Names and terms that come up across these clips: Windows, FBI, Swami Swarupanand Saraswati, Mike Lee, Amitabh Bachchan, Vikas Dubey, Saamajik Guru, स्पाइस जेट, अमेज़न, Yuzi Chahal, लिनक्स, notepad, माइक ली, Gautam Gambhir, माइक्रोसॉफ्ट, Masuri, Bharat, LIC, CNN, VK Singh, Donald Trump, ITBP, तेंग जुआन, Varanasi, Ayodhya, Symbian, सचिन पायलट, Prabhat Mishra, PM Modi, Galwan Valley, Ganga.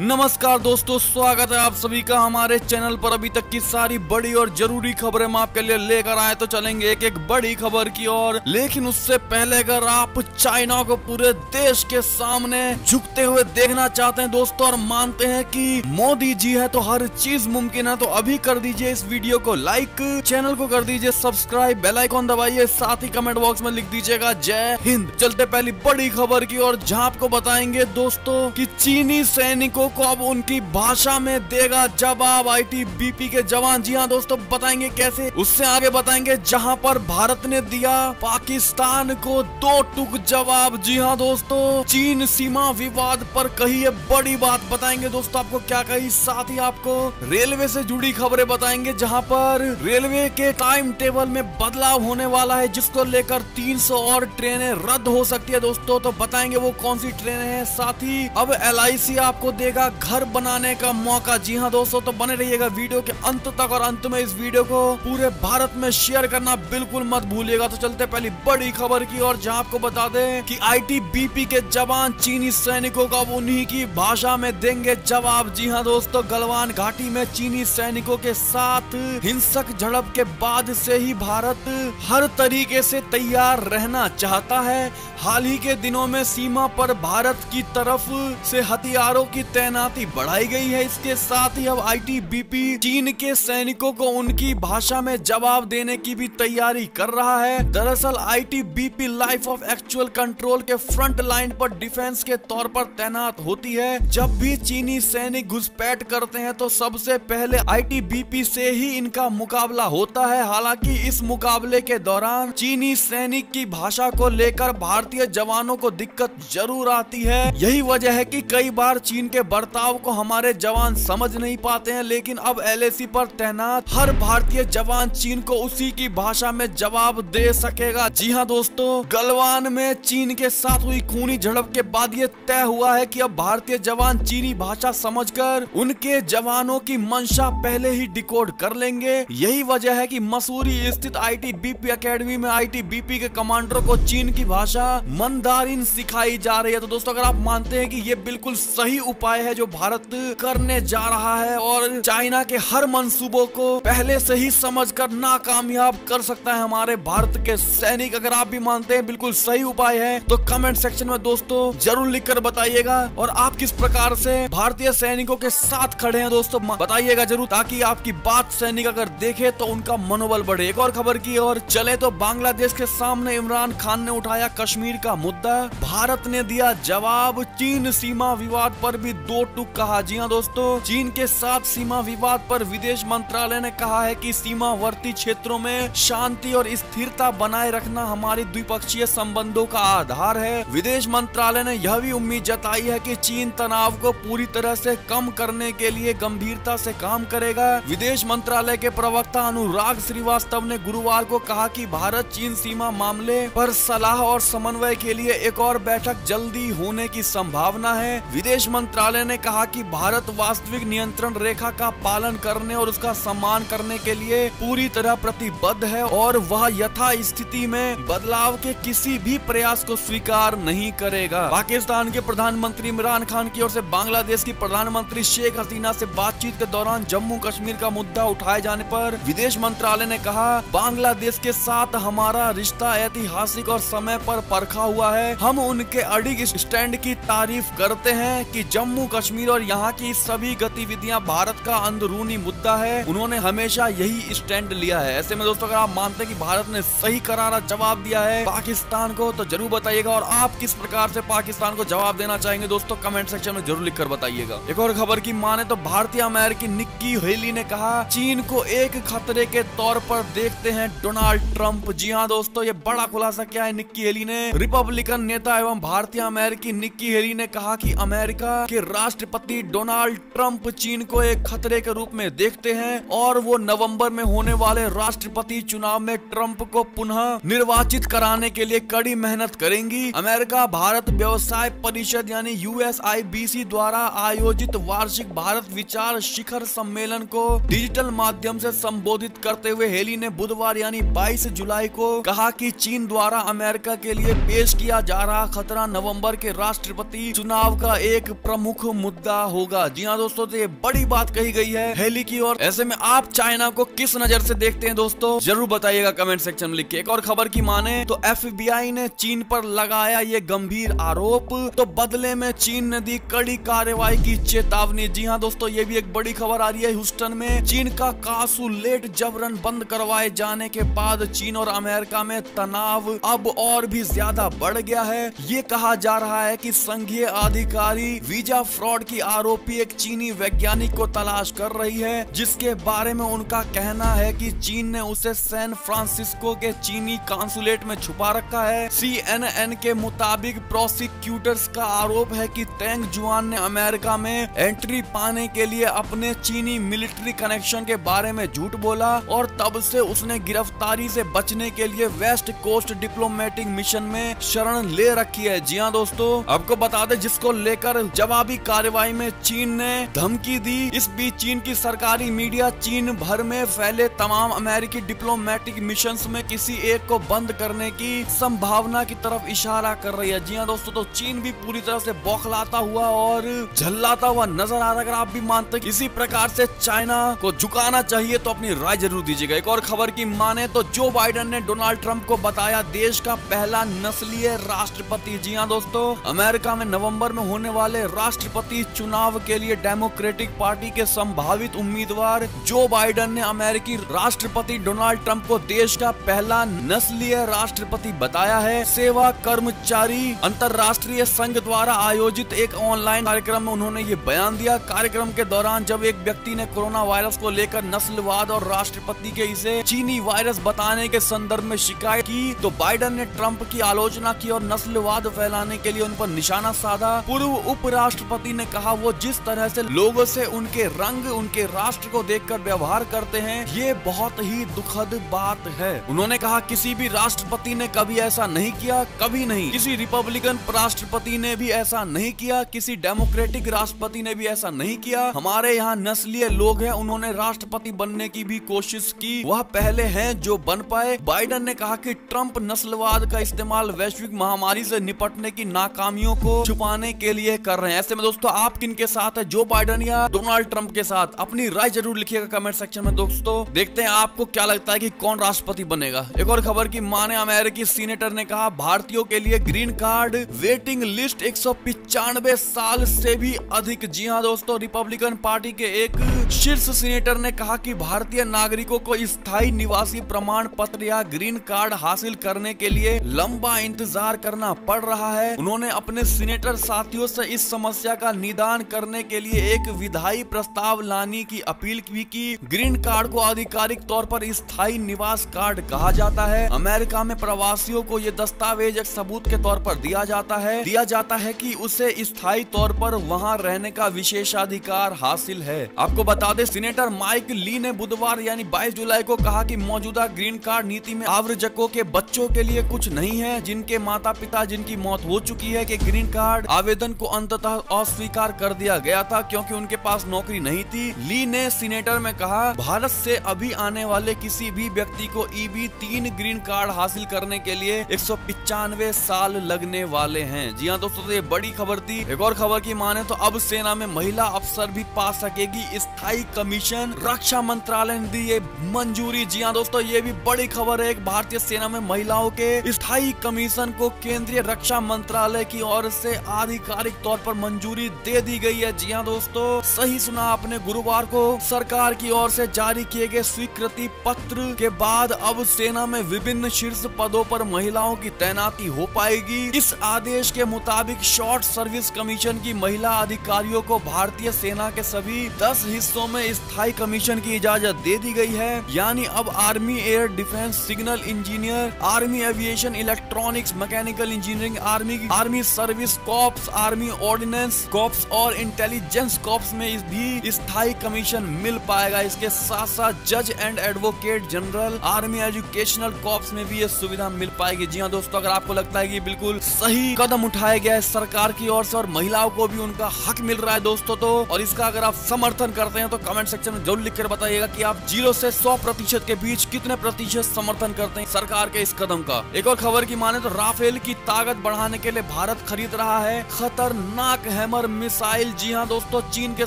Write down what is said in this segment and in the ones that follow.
नमस्कार दोस्तों, स्वागत है आप सभी का हमारे चैनल पर। अभी तक की सारी बड़ी और जरूरी खबरें हम आपके लिए लेकर आए, तो चलेंगे एक एक बड़ी खबर की ओर। लेकिन उससे पहले अगर आप चाइना को पूरे देश के सामने झुकते हुए देखना चाहते हैं दोस्तों, और मानते हैं कि मोदी जी है तो हर चीज मुमकिन है, तो अभी कर दीजिए इस वीडियो को लाइक, चैनल को कर दीजिए सब्सक्राइब, बेल आइकॉन दबाइए, साथ ही कमेंट बॉक्स में लिख दीजिएगा जय हिंद। चलते पहली बड़ी खबर की ओर, जहाँ आपको बताएंगे दोस्तों की चीनी सैनिकों को अब उनकी भाषा में देगा जवाब आईटीबीपी के जवान। जी हाँ दोस्तों, बताएंगे कैसे, उससे आगे बताएंगे जहां पर भारत ने दिया पाकिस्तान को दो टुक जवाब। जी हाँ दोस्तों, चीन सीमा विवाद पर कही है बड़ी बात, बताएंगे दोस्तों आपको क्या कही। साथ ही आपको रेलवे से जुड़ी खबरें बताएंगे, जहां पर रेलवे के टाइम टेबल में बदलाव होने वाला है, जिसको लेकर 300 और ट्रेनें रद्द हो सकती है दोस्तों, तो बताएंगे वो कौन सी ट्रेनें हैं। साथ ही अब LIC आपको देगा घर बनाने का मौका। जी हाँ दोस्तों, तो बने रहिएगा वीडियो के अंत तक, और अंत में इस वीडियो को पूरे भारत में शेयर करना बिल्कुल मत भूलिएगा। तो चलते पहली बड़ी खबर की और, जहाँ आपको बता दें कि आईटीबीपी के जवान चीनी सैनिकों का उन्हीं की भाषा में देंगे जवाब। जी हाँ दोस्तों, गलवान घाटी में चीनी सैनिकों के साथ हिंसक झड़प के बाद से ही भारत हर तरीके से तैयार रहना चाहता है। हाल ही के दिनों में सीमा पर भारत की तरफ से हथियारों की तैनाती बढ़ाई गई है। इसके साथ ही अब आईटीबीपी चीन के सैनिकों को उनकी भाषा में जवाब देने की भी तैयारी कर रहा है। दरअसल ITBP line of actual control के फ्रंट लाइन पर डिफेंस के तौर पर तैनात होती है। जब भी चीनी सैनिक घुसपैठ करते हैं तो सबसे पहले आईटीबीपी से ही इनका मुकाबला होता है। हालांकि इस मुकाबले के दौरान चीनी सैनिक की भाषा को लेकर भारतीय जवानों को दिक्कत जरूर आती है। यही वजह है कि कई बार चीन के बर्ताव को हमारे जवान समझ नहीं पाते हैं। लेकिन अब LAC पर तैनात हर भारतीय जवान चीन को उसी की भाषा में जवाब दे सकेगा। जी हाँ दोस्तों, गलवान में चीन के साथ हुई खूनी झड़प के बाद ये तय हुआ है कि अब भारतीय जवान चीनी भाषा समझकर उनके जवानों की मंशा पहले ही डिकोड कर लेंगे। यही वजह है कि मसूरी स्थित आईटीबीपी अकेडमी में आईटीबीपी के कमांडरों को चीन की भाषा मंदारिन सिखाई जा रही है। तो दोस्तों, अगर आप मानते हैं कि ये बिल्कुल सही उपाय है जो भारत करने जा रहा है और चाइना के हर मंसूबों को पहले से ही समझकर नाकामयाब कर सकता है हमारे भारत के सैनिक, अगर आप भी मानते हैं बिल्कुल सही उपाय है तो कमेंट सेक्शन में दोस्तों जरूर लिखकर बताइएगा। और आप किस प्रकार से भारतीय सैनिकों के साथ खड़े हैं दोस्तों, बताइएगा जरूर, ताकि आपकी बात सैनिक अगर देखे तो उनका मनोबल बढ़े। एक और खबर की और चले तो बांग्लादेश के सामने इमरान खान ने उठाया कश्मीर का मुद्दा, भारत ने दिया जवाब, चीन सीमा विवाद पर भी दो टुक कहा। जी हाँ दोस्तों, चीन के साथ सीमा विवाद पर विदेश मंत्रालय ने कहा है कि सीमावर्ती क्षेत्रों में शांति और स्थिरता बनाए रखना हमारे द्विपक्षीय संबंधों का आधार है। विदेश मंत्रालय ने यह भी उम्मीद जताई है कि चीन तनाव को पूरी तरह से कम करने के लिए गंभीरता से काम करेगा। विदेश मंत्रालय के प्रवक्ता अनुराग श्रीवास्तव ने गुरुवार को कहा कि भारत चीन सीमा मामले पर सलाह और समन्वय के लिए एक और बैठक जल्दी होने की संभावना है। विदेश मंत्रालय ने कहा कि भारत वास्तविक नियंत्रण रेखा का पालन करने और उसका सम्मान करने के लिए पूरी तरह प्रतिबद्ध है, और वह यथा स्थिति में बदलाव के किसी भी प्रयास को स्वीकार नहीं करेगा। पाकिस्तान के प्रधानमंत्री इमरान खान की ओर से बांग्लादेश की प्रधानमंत्री शेख हसीना से बातचीत के दौरान जम्मू कश्मीर का मुद्दा उठाए जाने पर विदेश मंत्रालय ने कहा, बांग्लादेश के साथ हमारा रिश्ता ऐतिहासिक और समय पर परखा हुआ है। हम उनके अडिग स्टैंड की तारीफ करते हैं कि जम्मू कश्मीर और यहाँ की सभी गतिविधियां भारत का अंदरूनी मुद्दा है। उन्होंने हमेशा यही स्टैंड लिया है। ऐसे में दोस्तों, अगर आप मानते हैं कि भारत ने सही करारा जवाब दिया है पाकिस्तान को, तो जरूर बताइएगा। और आप किस प्रकार से पाकिस्तान को जवाब देना चाहेंगे दोस्तों, कमेंट सेक्शन में जरूर लिखकर बताइएगा। एक और खबर की माने तो भारतीय अमेरिकी निक्की हेली ने कहा, चीन को एक खतरे के तौर पर देखते हैं डोनाल्ड ट्रंप। जी हाँ दोस्तों, ये बड़ा खुलासा किया है निक्की हेली ने। रिपब्लिकन नेता एवं भारतीय अमेरिकी निक्की हेली ने कहा कि अमेरिका के राष्ट्रपति डोनाल्ड ट्रंप चीन को एक खतरे के रूप में देखते हैं, और वो नवंबर में होने वाले राष्ट्रपति चुनाव में ट्रंप को पुनः निर्वाचित कराने के लिए कड़ी मेहनत करेंगी। अमेरिका भारत व्यवसाय परिषद यानी USAIBC द्वारा आयोजित वार्षिक भारत विचार शिखर सम्मेलन को डिजिटल माध्यम से संबोधित करते हुए हेली ने बुधवार यानी 22 जुलाई को कहा कि चीन द्वारा अमेरिका के लिए पेश किया जा रहा खतरा नवम्बर के राष्ट्रपति चुनाव का एक प्रमुख मुद्दा होगा। जी हाँ दोस्तों, तो ये बड़ी बात कही गई है हेली की। और ऐसे में आप चाइना को किस नजर से देखते हैं दोस्तों, जरूर बताइएगा कमेंट सेक्शन में लिख के। एक और खबर की माने तो FBI ने चीन पर लगाया ये गंभीर आरोप, तो बदले में चीन ने दी कड़ी कार्रवाई की चेतावनी। जी हाँ दोस्तों, ये भी एक बड़ी खबर आ रही है। ह्यूस्टन में चीन का कांसुलेट जबरन बंद करवाए जाने के बाद चीन और अमेरिका में तनाव अब और भी ज्यादा बढ़ गया है। ये कहा जा रहा है कि संघीय अधिकारी वीजा फ्रॉड की आरोपी एक चीनी वैज्ञानिक को तलाश कर रही है, जिसके बारे में उनका कहना है कि चीन ने उसे सैन फ्रांसिस्को के चीनी कांसुलेट में छुपा रखा है। CNN के मुताबिक प्रोसिक्यूटर्स का आरोप है कि तेंग जुआन ने अमेरिका में एंट्री पाने के लिए अपने चीनी मिलिट्री कनेक्शन के बारे में झूठ बोला और तब से उसने गिरफ्तारी से बचने के लिए वेस्ट कोस्ट डिप्लोमेटिक मिशन में शरण ले रखी है। जी हाँ दोस्तों, आपको बता दें जिसको लेकर जवाबी कार्रवाई में चीन ने धमकी दी। इस बीच चीन की सरकारी मीडिया चीन भर में फैले तमाम अमेरिकी डिप्लोमेटिक मिशंस में किसी एक को बंद करने की संभावना की तरफ इशारा कर रही है। जी हाँ दोस्तों, तो चीन भी पूरी तरह से बौखलाता हुआ और झल्लाता हुआ नजर आ रहा है। अगर आप भी मानते इसी प्रकार से चाइना को झुकाना चाहिए तो अपनी राय जरूर दीजिएगा। एक और खबर की माने तो जो बाइडन ने डोनाल्ड ट्रंप को बताया देश का पहला नस्लीय राष्ट्रपति। जी हाँ दोस्तों, अमेरिका में नवंबर में होने वाले राष्ट्रपति चुनाव के लिए डेमोक्रेटिक पार्टी के संभावित उम्मीदवार जो बाइडन ने अमेरिकी राष्ट्रपति डोनाल्ड ट्रंप को देश का पहला नस्लीय राष्ट्रपति बताया है। सेवा कर्मचारी अंतर्राष्ट्रीय संघ द्वारा आयोजित एक ऑनलाइन कार्यक्रम में उन्होंने ये बयान दिया। कार्यक्रम के दौरान जब एक व्यक्ति ने कोरोना वायरस को लेकर नस्लवाद और राष्ट्रपति के इसे चीनी वायरस बताने के संदर्भ में शिकायत की तो बाइडन ने ट्रंप की आलोचना की और नस्लवाद फैलाने के लिए उन पर निशाना साधा। पूर्व उपराष्ट्रपति ने कहा वो जिस तरह से लोगों से उनके रंग, उनके राष्ट्र को देखकर व्यवहार करते हैं ये बहुत ही दुखद बात है। उन्होंने कहा किसी भी राष्ट्रपति ने कभी ऐसा नहीं किया, कभी नहीं। किसी रिपब्लिकन राष्ट्रपति ने भी ऐसा नहीं किया, किसी डेमोक्रेटिक राष्ट्रपति ने भी ऐसा नहीं किया। हमारे यहाँ नस्लीय लोग हैं, उन्होंने राष्ट्रपति बनने की भी कोशिश की, वह पहले हैं जो बन पाए। बाइडन ने कहा कि ट्रंप नस्लवाद का इस्तेमाल वैश्विक महामारी से निपटने की नाकामियों को छुपाने के लिए कर रहे हैं। ऐसे में दोस्तों, आप किन के साथ है, जो बाइडन या डोनाल्ड ट्रंप के साथ? अपनी राय जरूर लिखिएगा कमेंट सेक्शन में दोस्तों। देखते हैं आपको क्या लगता है कि कौन राष्ट्रपति बनेगा। एक और खबर की माने अमेरिकी सीनेटर ने कहा भारतीयों के लिए ग्रीन कार्ड वेटिंग लिस्ट 195 साल से भी अधिक। जी हाँ दोस्तों, रिपब्लिकन पार्टी के एक शीर्ष सीनेटर ने कहा कि भारतीय नागरिकों को स्थायी निवासी प्रमाण पत्र या ग्रीन कार्ड हासिल करने के लिए लंबा इंतजार करना पड़ रहा है। उन्होंने अपने सीनेटर साथियों से इस समस्या का निदान करने के लिए एक विधायी प्रस्ताव लाने की अपील भी की। ग्रीन कार्ड को आधिकारिक तौर पर स्थायी निवास कार्ड कहा जाता है। अमेरिका में प्रवासियों को ये दस्तावेज एक सबूत के तौर पर दिया जाता है कि उसे स्थायी तौर पर वहाँ रहने का विशेषाधिकार हासिल है। आपको बता दें सीनेटर माइक ली ने बुधवार यानी 22 जुलाई को कहा कि मौजूदा ग्रीन कार्ड नीति में आवश्यकों के बच्चों के लिए कुछ नहीं है जिनके माता पिता जिनकी मौत हो चुकी है कि ग्रीन कार्ड आवेदन को अंततः अस्वीकार कर दिया गया था क्योंकि उनके पास नौकरी नहीं थी। ली ने सीनेटर में कहा भारत से अभी आने वाले किसी भी व्यक्ति को EB-3 ग्रीन कार्ड हासिल करने के लिए 195 साल लगने वाले हैं। जी हाँ दोस्तों, ये बड़ी खबर थी। एक और खबर की माने तो अब सेना में महिला अफसर भी पा सकेगी स्थायी कमीशन, रक्षा मंत्रालय ने दी ये मंजूरी। जी हाँ दोस्तों, ये भी बड़ी खबर है। एक भारतीय सेना में महिलाओं के स्थायी कमीशन को केंद्रीय रक्षा मंत्रालय की ओर से आधिकारिक तौर पर मंजूरी दे दी गई है। जी हाँ दोस्तों, सही सुना आपने, गुरुवार को सरकार की ओर से जारी किए गए स्वीकृति पत्र के बाद अब सेना में विभिन्न शीर्ष पदों पर महिलाओं की तैनाती हो पाएगी। इस आदेश के मुताबिक शॉर्ट सर्विस कमीशन की महिला अधिकारियों को भारतीय सेना के सभी 10 हिस्सों में स्थायी कमीशन की इजाजत दे दी गई है। यानी अब army air defence signal engineer, army aviation, electronics, mechanical engineering, army service corps, army ordnance corps और इंटेलिजेंस कॉर्प्स में भी स्थायी कमीशन मिल पाएगा। इसके साथ साथ जज and advocate general, army educational corps में भी ये सुविधा मिल पाएगी। जी हाँ दोस्तों, अगर आपको लगता है कि बिल्कुल सही कदम उठाया गया है सरकार की ओर से और महिलाओं को भी उनका हक मिल रहा है दोस्तों तो, और इसका अगर आप समर्थन करते हैं हैं तो कमेंट सेक्शन में जरूर लिखकर बताइएगा कि आप 0 से 100% के बीच कितने प्रतिशत समर्थन करते हैं सरकार के इस कदम का। एक और खबर की माने तो राफेल की ताकत बढ़ाने के लिए भारत खरीद रहा है खतरनाक हैमर मिसाइल। जी हाँ दोस्तों, चीन के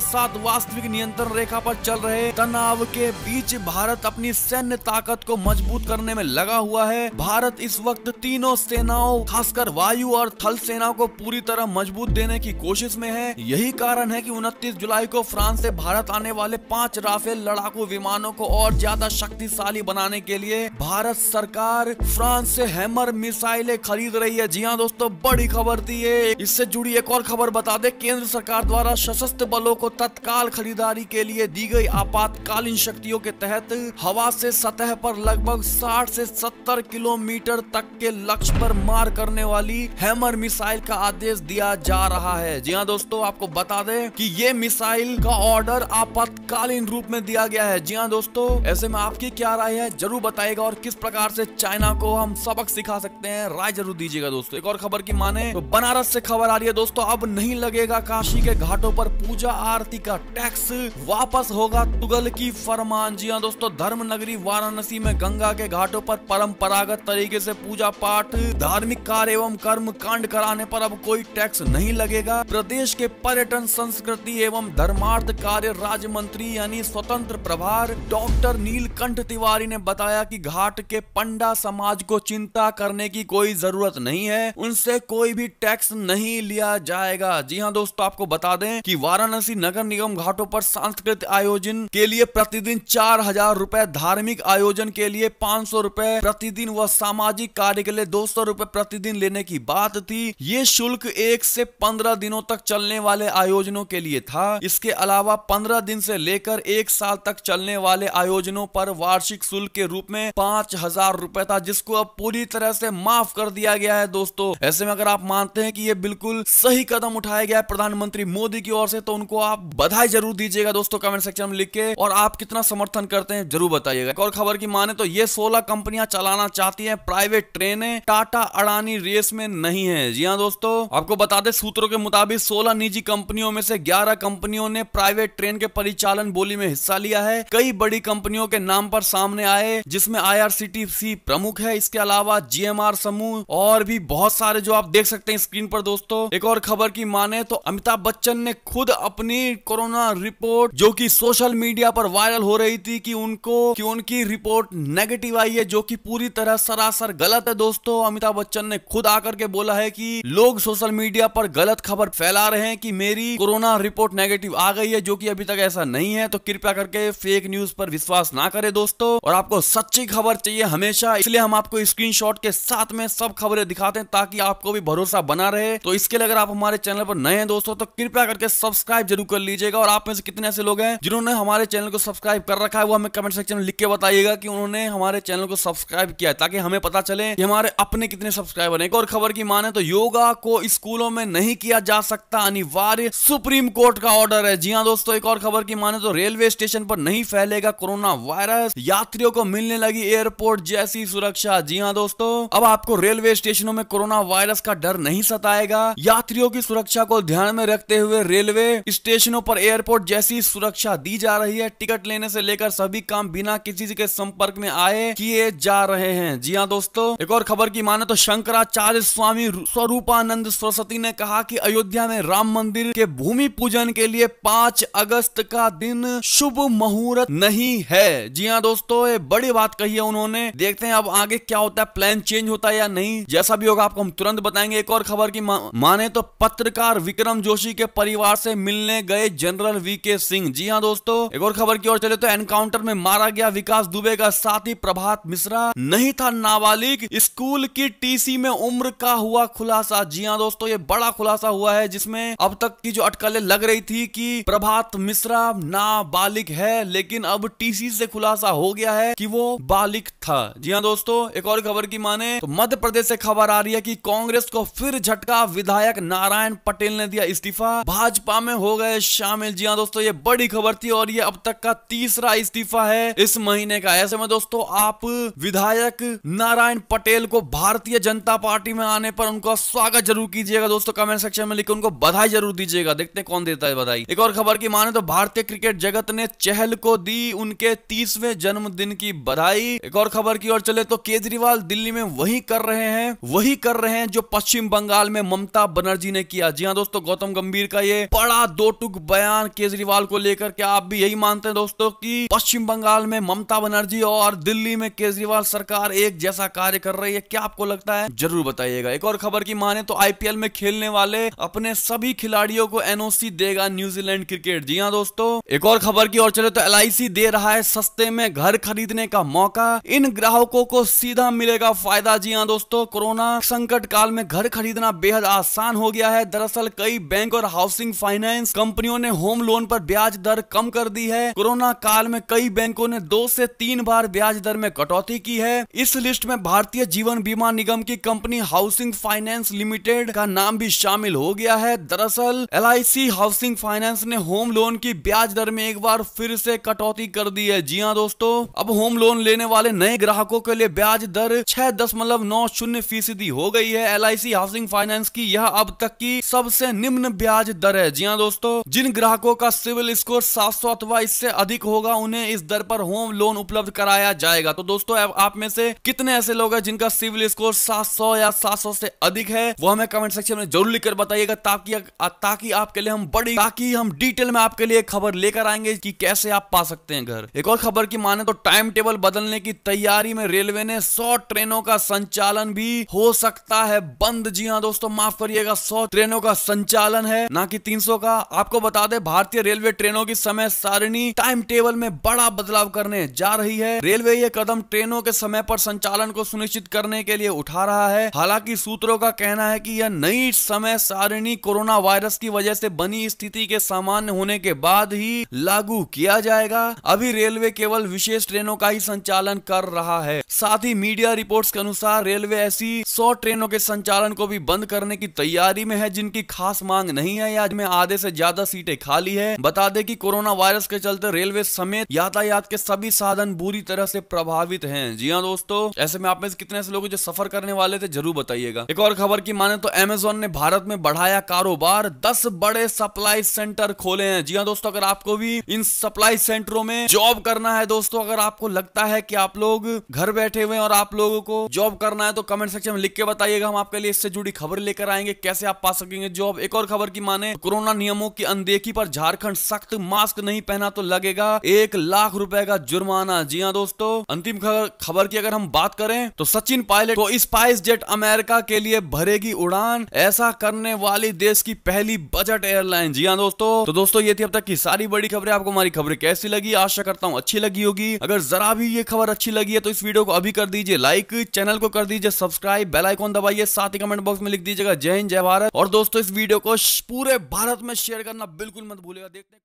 साथ वास्तविक नियंत्रण रेखा पर चल रहे तनाव के बीच भारत अपनी सैन्य ताकत को मजबूत करने में लगा हुआ है। भारत इस वक्त तीनों सेनाओं खासकर वायु और थल सेनाओं को पूरी तरह मजबूत देने की कोशिश में है। यही कारण है कि 29 जुलाई को फ्रांस से भारत आने वाले 5 राफेल लड़ाकू विमानों को और ज्यादा शक्तिशाली बनाने के लिए भारत सरकार फ्रांस से हैमर मिसाइलें खरीद रही है। जी हाँ दोस्तों, बड़ी खबर थी ये। इससे जुड़ी एक और खबर बता दे, केंद्र सरकार द्वारा सशस्त्र बलों को तत्काल खरीदारी के लिए दी गई आपातकालीन शक्तियों के तहत हवा से सतह पर लगभग 60 से 70 किलोमीटर तक के लक्ष्य पर मार करने वाली हैमर मिसाइल का आदेश दिया जा रहा है। जी हाँ दोस्तों, आपको बता दें कि ये मिसाइल का ऑर्डर आपातकालीन रूप में दिया गया है। जी हाँ दोस्तों, ऐसे में आपकी क्या राय है जरूर बताइएगा, और किस प्रकार से चाइना को हम सबक सिखा सकते हैं, राय जरूर दीजिएगा दोस्तों। एक और खबर की माने तो बनारस से खबर आ रही है दोस्तों, अब नहीं लगेगा काशी के घाटों पर पूजा आरती का टैक्स, वापस होगा तुगल की फरमान। जी हाँ दोस्तों, धर्म नगरी वाराणसी में गंगा के घाटों पर परंपरागत तरीके से पूजा पाठ, धार्मिक कार्य एवं कर्म कांड कराने पर अब कोई टैक्स नहीं लगेगा। प्रदेश के पर्यटन संस्कृति एवं धर्मार्थ कार्य राज्य मंत्री यानी स्वतंत्र प्रभार डॉक्टर नीलकंठ तिवारी ने बताया कि घाट के पंडा समाज को चिंता करने की कोई जरूरत नहीं है, उनसे कोई भी टैक्स नहीं लिया जाएगा। जी हाँ दोस्तों, आपको बता दें कि वाराणसी नगर निगम घाटों पर सांस्कृतिक आयोजन के लिए प्रतिदिन 4000 रुपए, धार्मिक आयोजन के लिए 500 रुपए प्रतिदिन व सामाजिक कार्य के लिए 200 रुपए प्रतिदिन लेने की बात थी। ये शुल्क 1 से 15 दिनों तक चलने वाले आयोजनों के लिए था। इसके अलावा 15 दिन से लेकर 1 साल तक चलने वाले आयोजनों पर वार्षिक शुल्क के रूप में 5000 रुपए था, जिसको अब पूरी तरह से माफ कर दिया गया है दोस्तों। ऐसे में अगर आप मानते हैं कि ये बिल्कुल सही कदम उठाया गया है प्रधानमंत्री मोदी की ओर से, तो उनको आप बधाई जरूर दीजिएगा दोस्तों कमेंट सेक्शन में लिख के, और आप कितना समर्थन करते हैं जरूर बताइएगा। एक और खबर की माने तो ये 16 कंपनियां चलाना चाहती हैं प्राइवेट ट्रेनें, टाटा अडानी रेस में नहीं है। जी हाँ दोस्तों, आपको बता दें सूत्रों के मुताबिक 16 निजी कंपनियों में से 11 कंपनियों ने प्राइवेट ट्रेन के परिचालन बोली में हिस्सा लिया है। कई बड़ी कंपनियों के नाम पर सामने आए, जिसमें IRCTC प्रमुख है, इसके अलावा GMR समूह और भी बहुत सारे जो आप देख सकते हैं स्क्रीन पर दोस्तों। एक और खबर की माने तो अमिताभ बच्चन ने खुद अपनी कोरोना रिपोर्ट जो कि सोशल मीडिया पर वायरल हो रही थी कि उनकी रिपोर्ट नेगेटिव आई है, जो कि पूरी तरह सरासर गलत है दोस्तों। अमिताभ बच्चन ने खुद आकर के बोला है कि लोग सोशल मीडिया पर गलत खबर फैला रहे हैं कि मेरी कोरोना रिपोर्ट नेगेटिव आ गई है, जो कि अभी तक ऐसा नहीं है। तो कृपया करके फेक न्यूज पर विश्वास ना करें दोस्तों, और आपको सच्ची खबर चाहिए हमेशा, इसलिए हम आपको स्क्रीनशॉट के साथ में सब खबरें दिखाते हैं ताकि आपको भी भरोसा बना रहे। तो इसके लिए अगर आप हमारे चैनल पर नए हैं दोस्तों तो कृपया करके सब्सक्राइब जरूर कर लीजिएगा, और आप में से कितने ऐसे लोग हैं जिन्होंने हमारे चैनल को सब्सक्राइब कर रखा है, वो हमें कमेंट सेक्शन में लिख के बताइएगा कि उन्होंने हमारे चैनल को सब्सक्राइब किया है, ताकि हमें पता चले कि हमारे अपने कितने सब्सक्राइबर हैं। एक और खबर की माने तो योगा को स्कूलों में नहीं किया जा सकता अनिवार्य, सुप्रीम कोर्ट का ऑर्डर है। जी हाँ दोस्तों, एक और खबर की माने तो रेलवे स्टेशन पर नहीं फैलेगा कोरोना वायरस, यात्रियों को मिलने लगी एयरपोर्ट जैसी सुरक्षा। जी हाँ दोस्तों, अब आपको रेलवे स्टेशनों में कोरोना वायरस का डर नहीं सताएगा। यात्रियों की सुरक्षा को ध्यान में रखते हुए रेलवे स्टेशनों पर एयरपोर्ट जैसी सुरक्षा दी जा रही है। टिकट लेने से लेकर सभी काम बिना किसी के संपर्क में आए किए जा रहे हैं। जी हाँ दोस्तों, एक और खबर की माने तो शंकराचार्य स्वामी स्वरूपानंद सरस्वती ने कहा कि अयोध्या में राम मंदिर के भूमि पूजन के लिए 5 अगस्त का दिन शुभ मुहूर्त नहीं है। जी हाँ दोस्तों, ये बड़ी बात कही है उन्होंने। देखते हैं अब आगे क्या होता है, प्लान चेंज होता है या नहीं, जैसा भी होगा आपको हम तुरंत बताएंगे। एक और खबर की माने तो पत्रकार विक्रम जोशी के परिवार से मिलने गए जनरल वीके सिंह। जी हाँ दोस्तों, एक और खबर की ओर चले तो एनकाउंटर में मारा गया विकास दुबे का साथी प्रभात मिश्रा नहीं था नाबालिग, स्कूल की टीसी में उम्र का हुआ खुलासा। जी हाँ दोस्तों, ये बड़ा खुलासा हुआ है, जिसमें अब तक की जो अटकलें लग रही थी कि प्रभात मिश्रा नाबालिग है, लेकिन अब टीसी से खुलासा हो गया है कि वो बालिग था। जी हाँ दोस्तों, एक और खबर की माने तो मध्य प्रदेश से खबर आ रही है कि कांग्रेस को फिर झटका, विधायक नारायण पटेल ने दिया इस्तीफा, भाजपा में हो गए शामिल। जी हाँ दोस्तों, ये बड़ी खबर थी, और ये अब तक का तीसरा इस्तीफा है इस महीने का। ऐसे में दोस्तों, आप विधायक नारायण पटेल को भारतीय जनता पार्टी में आने पर उनका स्वागत जरूर कीजिएगा दोस्तों, कमेंट सेक्शन में लिख उनको बधाई जरूर दीजिएगा। देखते हैं कौन देता है बधाई। एक और खबर की माने तो भारत भारतीय क्रिकेट जगत ने चहल को दी उनके 30वें जन्मदिन की बधाई। एक और खबर की ओर चले तो केजरीवाल दिल्ली में वही कर रहे हैं जो पश्चिम बंगाल में ममता बनर्जी ने किया। जी हाँ दोस्तों, गौतम गंभीर का ये बड़ा दो टुक बयान केजरीवाल को लेकर। क्या आप भी यही मानते हैं दोस्तों कि पश्चिम बंगाल में ममता बनर्जी और दिल्ली में केजरीवाल सरकार एक जैसा कार्य कर रही है? क्या आपको लगता है? जरूर बताइएगा। एक और खबर की माने तो आईपीएल में खेलने वाले अपने सभी खिलाड़ियों को एनओसी देगा न्यूजीलैंड क्रिकेट। जी हाँ दोस्तों, एक और खबर की ओर चले तो LIC दे रहा है सस्ते में घर खरीदने का मौका, इन ग्राहकों को सीधा मिलेगा फायदा। जी हाँ दोस्तों, कोरोना संकट काल में घर खरीदना बेहद आसान हो गया है। दरअसल कई बैंक और हाउसिंग फाइनेंस कंपनियों ने होम लोन पर ब्याज दर कम कर दी है। कोरोना काल में कई बैंकों ने 2 से 3 बार ब्याज दर में कटौती की है। इस लिस्ट में भारतीय जीवन बीमा निगम की कंपनी हाउसिंग फाइनेंस लिमिटेड का नाम भी शामिल हो गया है। दरअसल LIC हाउसिंग फाइनेंस ने होम लोन की ब्याज दर में एक बार फिर से कटौती कर दी है। जी हाँ दोस्तों, अब होम लोन लेने वाले नए ग्राहकों के लिए ब्याज दर 6.90% हो गई है। LIC हाउसिंग फाइनेंस की यह अब तक की सबसे निम्न ब्याज दर है। जी हाँ दोस्तों, जिन ग्राहकों का सिविल स्कोर 700 अथवा इससे अधिक होगा उन्हें इस दर पर होम लोन उपलब्ध कराया जाएगा। तो दोस्तों, आप में से कितने ऐसे लोग हैं जिनका सिविल स्कोर 700 या 700 से अधिक है? वो हमें कमेंट सेक्शन में जरूर लिखकर बताइएगा, ताकि आपके लिए हम डिटेल में आपके लिए खबर लेकर आएंगे कि कैसे आप पा सकते हैं घर। एक और खबर की माने तो टाइम टेबल बदलने की तैयारी में रेलवे ने 100 ट्रेनों का संचालन भी हो सकता है बंद। जी हाँ दोस्तों, माफ करिएगा, 100 ट्रेनों का संचालन है, ना कि 300 का। आपको बता दें, भारतीय रेलवे ट्रेनों की समय सारिणी टाइम टेबल में बड़ा बदलाव करने जा रही है। रेलवे ये कदम ट्रेनों के समय पर संचालन को सुनिश्चित करने के लिए उठा रहा है। हालांकि सूत्रों का कहना है कि यह नई समय सारिणी कोरोना वायरस की वजह से बनी स्थिति के सामान्य होने के बाद ही लागू किया जाएगा। अभी रेलवे केवल विशेष ट्रेनों का ही संचालन कर रहा है। साथ ही मीडिया रिपोर्ट्स के अनुसार रेलवे ऐसी 100 ट्रेनों के संचालन को भी बंद करने की तैयारी में है जिनकी खास मांग नहीं है या जिनमें आधे से ज्यादा सीटें खाली है। बता दें कि कोरोना वायरस के चलते रेलवे समेत यातायात के सभी साधन बुरी तरह से प्रभावित हैं। जी हाँ दोस्तों, ऐसे में आप में से कितने ऐसे लोग जो सफर करने वाले थे, जरूर बताइएगा। एक और खबर की माने तो अमेज़न ने भारत में बढ़ाया कारोबार, 10 बड़े सप्लाई सेंटर खोले हैं। जी हाँ दोस्तों, अगर आपको भी इन सप्लाई सेंटरों में जॉब करना है दोस्तों, अगर आपको लगता है कि आप लोग घर बैठे हुए और आप लोगों को जॉब करना है तो कमेंट सेक्शन में लिख के बताइएगा, हम आपके लिए इससे जुड़ी खबर लेकर आएंगे कैसे आप पा सकेंगे जॉब। एक और खबर की माने कोरोना नियमों की अनदेखी पर झारखंड सख्त, मास्क नहीं पहना तो लगेगा 1 लाख रुपए का जुर्माना। जी हाँ दोस्तों, अंतिम खबर की अगर हम बात करें तो सचिन पायलट को स्पाइस जेट अमेरिका के लिए भरेगी उड़ान, ऐसा करने वाली देश की पहली बजट एयरलाइन। जी हाँ दोस्तों, तो दोस्तों ये थी अब तक की सारी बड़ी खबरें। आपको हमारी खबरें कैसी लगी? आशा करता हूँ अच्छी लगी होगी। अगर जरा भी ये खबर अच्छी लगी है तो इस वीडियो को अभी कर दीजिए लाइक, चैनल को कर दीजिए सब्सक्राइब, बेल आइकॉन दबाइए, साथ ही कमेंट बॉक्स में लिख दीजिएगा जय हिंद जय भारत। और दोस्तों, इस वीडियो को पूरे भारत में शेयर करना बिल्कुल मत भूलिएगा। देखते